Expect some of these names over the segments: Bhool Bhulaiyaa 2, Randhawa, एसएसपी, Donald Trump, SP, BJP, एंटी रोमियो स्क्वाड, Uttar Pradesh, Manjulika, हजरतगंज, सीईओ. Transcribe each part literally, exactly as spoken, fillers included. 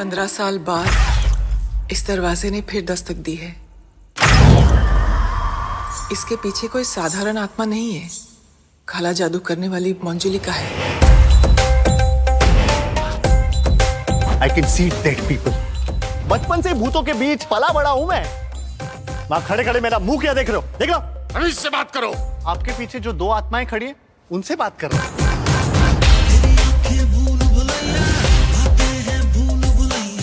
पंद्रह साल बाद इस दरवाजे ने फिर दस्तक दी है। इसके पीछे कोई साधारण आत्मा नहीं है, काला जादू करने वाली मंजुलिका है। I can see dead people. बचपन से भूतों के बीच पला बड़ा हूँ मैं। माँ खड़े खड़े मेरा मुंह क्या देख रहे हो? देख लो, अभी इससे बात करो। आपके पीछे जो दो आत्माएं खड़ी हैं, उनसे बात कर रहा हूँ।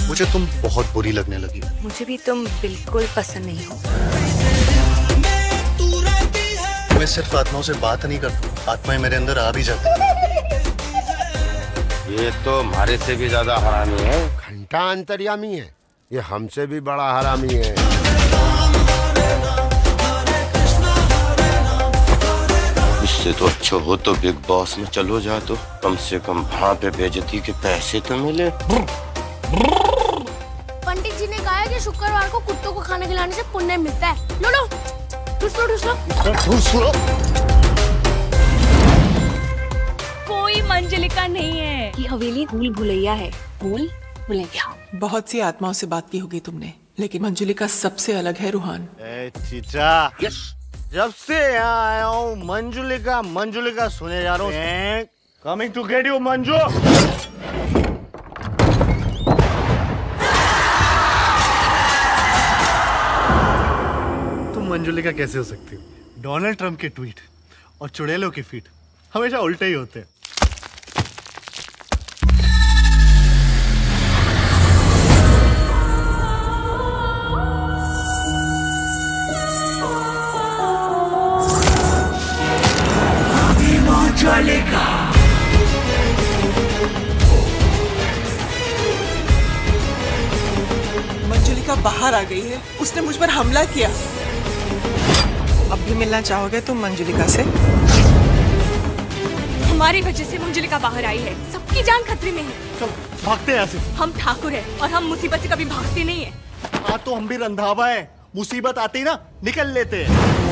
मुझे तुम बहुत बुरी लगने लगी। मुझे भी तुम बिल्कुल पसंद नहीं हो। मैं सिर्फ आत्माओं से बात नहीं करती, आत्माएं मेरे अंदर आ भी जाती। ये तो हमारे से भी ज्यादा हरामी है। घंटा अंतर्यामी है, ये हमसे भी बड़ा हरामी है। इससे तो अच्छा हो तो बिग बॉस में चलो जा, तो कम से कम वहाँ पे बेइज्जती के पैसे तो मिले। पंडित जी ने कहा कि शुक्रवार को कुत्तों को खाना खिलाने से पुण्य मिलता है। लो लो, ठूस लो ठूस लो ठूस लो। कोई मंजुलिका नहीं है, ये हवेली भूल भुलैया है। भूल भुलैया। बहुत सी आत्माओं से बात की होगी तुमने, लेकिन मंजुलिका सबसे अलग है रूहान। ए चीचा, जब से यहाँ आया हूँ मंजुलिका मंजुलिका सुने जा रहा हूँ। Coming to get you Manju. Manjulika कैसे हो सकती हो? डोनाल्ड ट्रंप के ट्वीट और चुड़ैलों के फीट हमेशा उल्टे ही होते हैं। मंजुलिका बाहर आ गई है, उसने मुझ पर हमला किया। अब भी मिलना चाहोगे तुम मंजुलिका से? हमारी वजह से मंजुलिका बाहर आई है, सबकी जान खतरे में है। चलो भागते हैं ऐसे। हम ठाकुर हैं और हम मुसीबत से कभी भागते नहीं है। हाँ तो हम भी रंधावा है, मुसीबत आती ना निकल लेते हैं।